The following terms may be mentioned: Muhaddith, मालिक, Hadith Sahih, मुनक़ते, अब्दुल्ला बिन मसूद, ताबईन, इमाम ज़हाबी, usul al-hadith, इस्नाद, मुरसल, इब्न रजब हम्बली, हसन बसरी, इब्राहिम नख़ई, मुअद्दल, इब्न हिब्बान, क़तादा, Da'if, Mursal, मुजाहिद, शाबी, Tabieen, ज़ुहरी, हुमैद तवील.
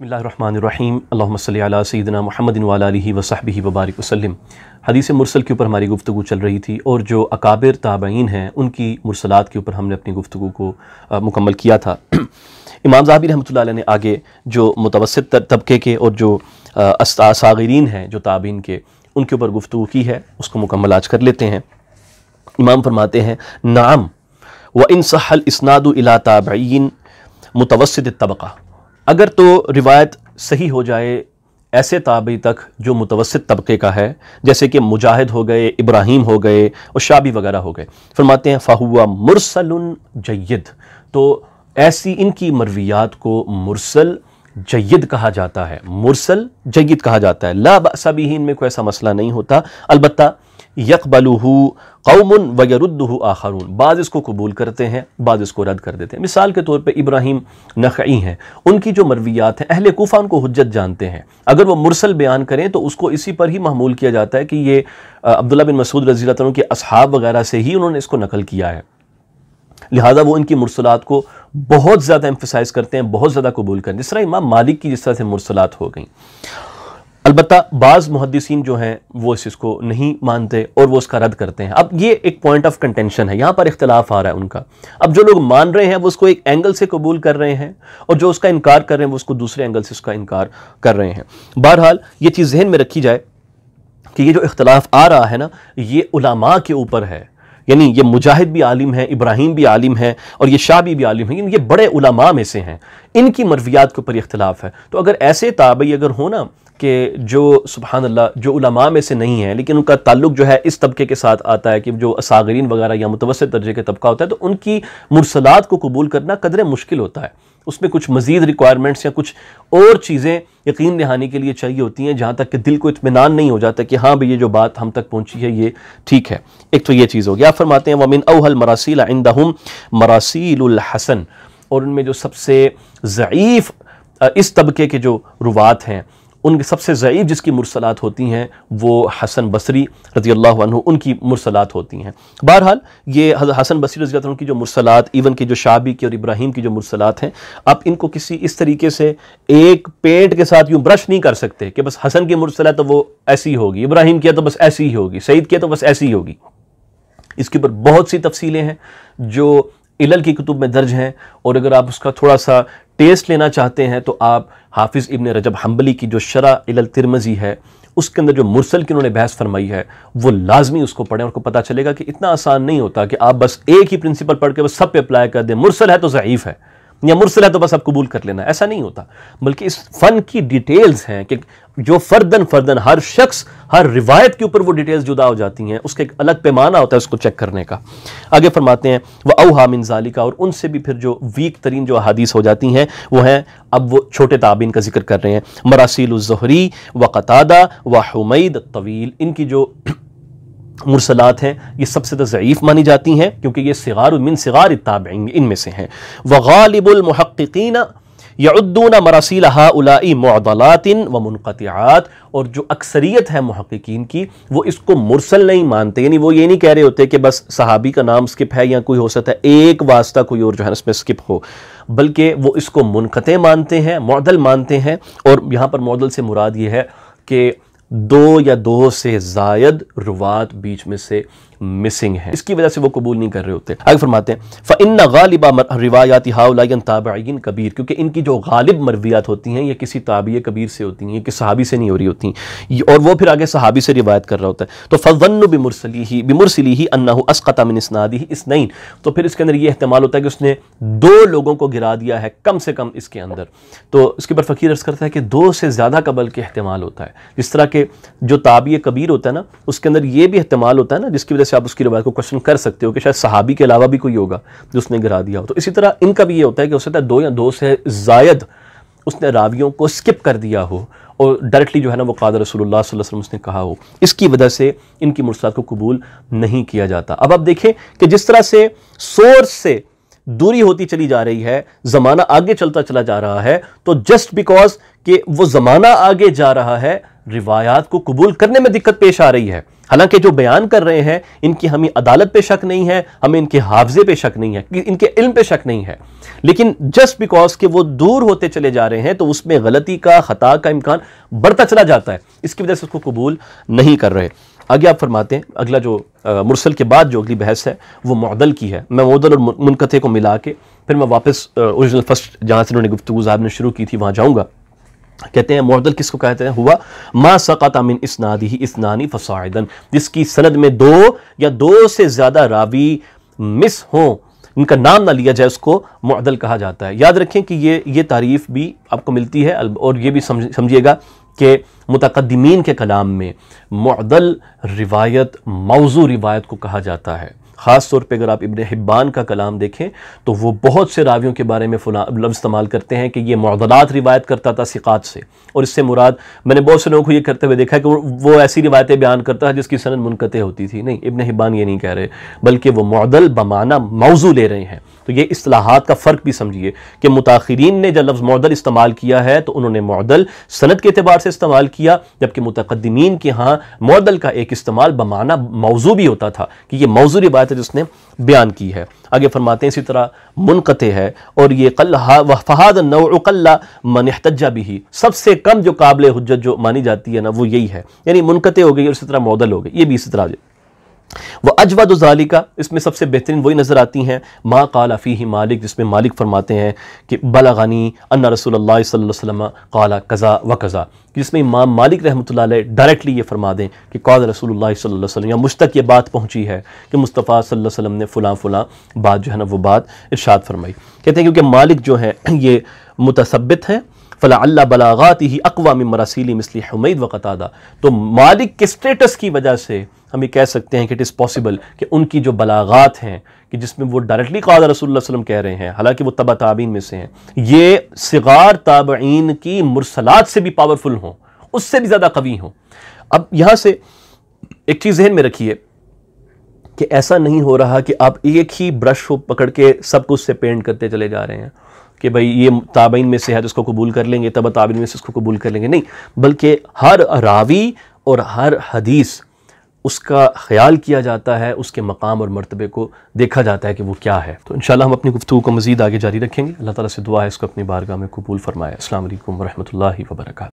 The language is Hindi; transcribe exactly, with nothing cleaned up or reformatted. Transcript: बिस्मिल्लाहिर्रहमानिर्रहीम अल्लाहुम्मा सल्ली अला सय्यिदिना मुहम्मदिन व अला आलिहि व सहबिहि व बारिक वसल्लिम। हदीस मुरसल के ऊपर हमारी गुफ्तगू चल रही थी और जो अकाबिर ताबईन हैं उनकी मुरसलात के ऊपर हमने अपनी गुफ्तगू को आ, मुकम्मल किया था। इमाम ज़हाबी रहमतुल्लाह अलैह ने आगे जो मुतवस्सित तबके के और जो सागिरीन हैं जो ताबईन के उनके ऊपर गुफ्तगू की है उसको मुकम्मल आज कर लेते हैं। इमाम फरमाते हैं नाम व इन सहल इस्नादु इला ताबईन मुतवस्सित तबका, अगर तो रिवायत सही हो जाए ऐसे ताबी तक जो मुतवस्सित तबके का है जैसे कि मुजाहिद हो गए, इब्राहिम हो गए और शाबी वगैरह हो गए। फरमाते हैं फ़ाहुआ मुरसलुन जय्यद, तो ऐसी इनकी मरवियात को मुरसल जय्यद कहा जाता है, मुरसल जय्यद कहा जाता है। ला बअस बिही, इनमें कोई ऐसा मसला नहीं होता। अलबत्ता यक़बलुहु कौमुन व यरुद्दुहु आखरून, बाज़ इसको कबूल करते हैं बाज़ इसको रद्द कर देते हैं। मिसाल के तौर पे इब्राहिम नख़ई हैं, उनकी जो मरवियात हैं अहले कूफ़ा उनको हुज्जत जानते हैं, अगर वो मुरसल बयान करें तो उसको इसी पर ही महमूल किया जाता है कि ये अब्दुल्ला बिन मसूद रज़ी अल्लाह तआला के असहाब वगैरह से ही उन्होंने इसको नकल किया है, लिहाजा वो इनकी मुरसलात को बहुत ज़्यादा एम्फसाइज़ करते हैं, बहुत ज़्यादा कबूल करते हैं, जिस तरह इमाम मालिक की जिस तरह से मुरसलात हो गई। अलबत्ता बाज़ मुहद्दिसीन जो हैं वो इस इसको नहीं मानते और वो उसका रद्द करते हैं। अब ये एक पॉइंट ऑफ कंटेंशन है, यहाँ पर इख्तलाफ आ रहा है उनका। अब जो लोग मान रहे हैं वो उसको एक एंगल से कबूल कर रहे हैं और जो उसका इनकार कर रहे हैं वो उसको दूसरे एंगल से उसका इनकार कर रहे हैं। बहरहाल ये चीज़ जहन में रखी जाए कि ये जो इख्तलाफ आ रहा है ना ये उलमा के ऊपर है, यानी ये मुजाहिद भी आलिम है, इब्राहिम भी आलिम है और ये शाबी भी आलिम है, ये बड़े उलमा में से हैं, इनकी मरवियात के ऊपर इख्तलाफ है। तो अगर ऐसे ताबई अगर हो ना कि जो सुबहान अल्लाह जो उलमा में से नहीं है लेकिन उनका ताल्लुक जो है इस तबके के साथ आता है कि जो असागरीन वगैरह या मुतवस्सित दर्जे का तबका होता है, तो उनकी मुरसलात को कबूल करना कदरे मुश्किल होता है। उसमें कुछ मज़ीद रिक्वायरमेंट्स या कुछ और चीज़ें यकीन दहानी के लिए चाहिए होती हैं, जहाँ तक कि दिल को इत्मीनान नहीं हो जाता कि हाँ भाई ये जो बात हम तक पहुँची है ये ठीक है। एक तो ये चीज़ होगी। आप फरमाते हैं वमिन अवहल मरासिल इंदहुम मरासिलुल हसन, और उनमें जो सबसे ज़ईफ़ इस तबके के जो रुवात हैं उनके सबसे ज़ईफ़ जिसकी मुरसलात होती हैं वो हसन बसरी रज़ियल्लाहु अन्हु उनकी मुरसलात होती हैं। बहरहाल ये हसन बसरी रज़ियल्लाहु अन्हु की जो मुरसलात इवन की जो शाबी की और इब्राहिम की जो मुरसलात हैं, आप इनको किसी इस तरीके से एक पेंट के साथ यूँ ब्रश नहीं कर सकते कि बस हसन की मुरसलात तो वो ऐसी होगी, इब्राहिम किया तो बस ऐसी ही होगी, सईद किया तो बस ऐसी ही होगी। इसके ऊपर बहुत सी तफसीलें हैं जो इलल की कुतुब में दर्ज हैं, और अगर आप उसका थोड़ा सा टेस्ट लेना चाहते हैं तो आप हाफिज़ इब्न रजब हम्बली की जो शरह इलल तिरमिज़ी है उसके अंदर जो मुरसल की उन्होंने बहस फरमाई है वो लाजमी उसको पढ़ें, और को पता चलेगा कि इतना आसान नहीं होता कि आप बस एक ही प्रिंसिपल पढ़ के बस सब पे अप्लाई कर दें, मुरसल है तो ज़ईफ़ है या मुरसल है तो बस आप कबूल कर लेना, ऐसा नहीं होता, बल्कि इस फ़न की डिटेल्स हैं कि जो फ़र्दन फ़र्दन हर शख्स हर रिवायत के ऊपर वो डिटेल्स जुदा हो जाती हैं, उसके एक अलग पैमाना होता है उसको चेक करने का। आगे फरमाते हैं वह अवहा मिन ज़ालिका, और उनसे भी फिर जो वीक तरीन जो हदीस हो जाती हैं वो हैं, अब वो छोटे ताबीन का जिक्र कर रहे हैं, मरासिल ज़ुहरी व क़तादा व हुमैद तवील, इनकी जो मुरसलात हैं ये सबसे ज़ईफ़ मानी जाती हैं क्योंकि ये सिगार मिन सिगार ताबईन इनमें से हैं। व गालिबुल मुहक्किकीन यउद्दूना मरासिल हाउलाई मुअदलातिन व मुनक़तिआत, और जो अक्सरियत है मुहक्किकीन की वो इसको मुरसल नहीं मानते, यानी वो ये नहीं कह रहे होते कि बस सहाबी का नाम स्किप है या कोई हो सकता है एक वास्ता कोई और जो है इसमें स्किप हो, बल्कि वो इसको मुनक़ते मानते हैं, मुअदल मानते हैं। और यहाँ पर मुअदल से मुराद ये है कि दो या दो से जायद रुवात बीच में से मिसिंग हैं, इसकी वजह से वो कबूल नहीं कर रहे होते। आगे फरमाते हैं फ़इन्ना गालिबा रिवायात हाउलाइन ताबईन कबीर, क्योंकि इनकी जो गालिब मरवियात होती हैं ये किसी ताबी कबीर से होती हैं, ये किसी सहाबी से नहीं हो रही होती हैं, और वो फिर आगे सहाबी से रिवायत कर रहा होता है। तो फ़ज़न्नु बिमुरसलिही बिमुरसलिही अन्नहु अस्क़ता मिन इस्नादिही इस्नैन, तो फिर इसके अंदर ये एहतमाल होता है कि उसने दो लोगों को गिरा दिया है कम से कम इसके अंदर। तो इसके ऊपर फ़कीर अर्ज़ करता है कि दो से ज़्यादा का बल्कि एहतमाल होता है, जिस तरह के जो ताबी कबीर होता है ना उसके अंदर ये भी एहतमाल होता है ना, जिसकी से आप उसकी रिवायत को क्वेश्चन कर सकते हो कि शायद सहाबी के अलावा भी कोई होगा जो उसने गिरा दिया हो। तो इसी तरह इनका भी ये होता है कि हो सकता है दो या दो से जायद उसने रावियों को स्किप कर दिया हो और डायरेक्टली जो है ना वो क़ाद रसूलुल्लाह सल्लल्लाहु अलैहि वसल्लम उसने कहा हो, इसकी वजह से इनकी मुरसलात को कबूल नहीं किया जाता। अब आप देखें कि जिस तरह से सोर्स से दूरी होती चली जा रही है, ज़माना आगे चलता चला जा रहा है, तो जस्ट बिकॉज कि वो ज़माना आगे जा रहा है रिवायात को कबूल करने में दिक्कत पेश आ रही है। हालांकि जो बयान कर रहे हैं इनकी हमें अदालत पे शक नहीं है, हमें इनके हाफजे पे शक नहीं है, इनके इल्म पे शक नहीं है, लेकिन जस्ट बिकॉज कि वो दूर होते चले जा रहे हैं तो उसमें गलती का खता का इम्कान बढ़ता चला जाता है, इसकी वजह से उसको कबूल नहीं कर रहे। आगे आप फरमाते हैं, अगला जो आ, मुरसल के बाद जो अगली बहस है वो मुअद्दल की है। मैं मुअद्दल और मुनक़ते को मिला के फिर मैं वापस ओरिजिनल फर्स्ट जहाँ से उन्होंने गुफ्तगू साहब ने शुरू की थी वहाँ जाऊँगा। कहते हैं मुअद्दल किसको कहते हैं, हुआ मा सक़ता मिन इस्नादिही इस्नानी फसाइदन, जिसकी सनद में दो या दो से ज़्यादा रावी मिस हों, इनका नाम ना लिया जाए, उसको मुअद्दल कहा जाता है। याद रखें कि ये ये तारीफ़ भी आपको मिलती है, और ये भी समझिएगा के मुतक़द्दिमीन के कलाम में मुअद्दल रिवायत मौजू रिवायत को कहा जाता है। ख़ास तौर पे अगर आप इब्न हिब्बान का कलाम देखें तो वो बहुत से रावियों के बारे में फ़लाँ लफ्ज़ इस्तेमाल करते हैं कि ये मुअद्दलात रिवायत करता था सिक़ात से, और इससे मुराद, मैंने बहुत से लोगों को ये करते हुए देखा कि वो ऐसी रिवायतें बयान करता है जिसकी सनद मुनक़ते होती थी। नहीं, इब्न हिब्बान ये नहीं कह रहे, बल्कि वो मुअद्दल बमाना मौजू ले रहे हैं। तो ये इस्लाहात का फ़र्क भी समझिए कि मुताखिरीन ने जब लफ्ज़ मुअद्दल इस्तेमाल किया है तो उन्होंने मुअद्दल सनद के अतबार से इस्तेमाल किया, जबकि मुतक़द्दिमीन के यहाँ मुअद्दल का एक इस्तेमाल बमाना मौजू भी होता था कि ये मौजू रिवायत है जिसने बयान की है। आगे फरमाते हैं इसी तरह मुनक़ते है, और ये फ़हाद नौअ क़ल्ला मन इहतज्जा बिही, सबसे कम जो काबिल हुज्जत जो मानी जाती है ना वो यही है, यानी मुनक़ते हो गई और इसी तरह मुअद्दल हो गई, ये भी इसी तरह। वह अजवद ज़ालिका, इसमें सबसे बेहतरीन वही नज़र आती हैं, मा क़ाला फ़ीही मालिक, जिसमें मालिक फरमाते हैं कि बलग़नी अन्ना रसूलुल्लाह सल्लल्लाहु अलैहि वसल्लम क़ाला कज़ा व कज़ा, जिसमें इमाम मालिक रहमतुल्लाह अलैह डायरेक्टली ये फरमा दें कि क़ाला रसूलुल्लाह सल्लल्लाहु अलैहि वसल्लम, या मुझ तक ये बात पहुँची है कि मुस्तफ़ा सल्लल्लाहु अलैहि वसल्लम ने फ़लाँ फ़लाँ बात जो है ना वो बात इरशाद फरमाई। कहते हैं क्योंकि मालिक जो है ये मुतसब्बित हैं, फ़ला अल्लाह बलागात ही अक़वा मिन मरासीली मिस्ली हुमैद व क़तादा, तो मालिक के स्टेटस की वजह से हम ये कह सकते हैं कि इट इज़ पॉसिबल कि उनकी जो बलागात हैं कि जिसमें वो डायरेक्टली क़ाला रसूलुल्लाह सल्लल्लाहु अलैहि वसल्लम कह रहे हैं, हालांकि वो तबा ताबीन में से हैं, ये सिगार ताबीन की मुरसलात से भी पावरफुल हों, उससे भी ज़्यादा कवी हों। अब यहाँ से एक चीज़ ज़हन में रखिए कि ऐसा नहीं हो रहा कि आप एक ही ब्रश को पकड़ के सब कुछ से पेंट करते चले जा रहे हैं कि भाई ये ताबीन में से है तो इसको कबूल कर लेंगे, तब ताबीन में से इसको कबूल कर लेंगे, नहीं, बल्कि हर रावी और हर हदीस उसका ख्याल किया जाता है, उसके मकाम और मरतबे को देखा जाता है कि वो क्या है। तो इंशाल्लाह हम अपनी गुफ्तगू को मज़ीद आगे जारी रखेंगे। अल्लाह ताला से दुआ है इसको अपनी बारगाह में कबूल फरमाए। अस्सलाम वालेकुम व रहमतुल्लाहि व बरकातहू।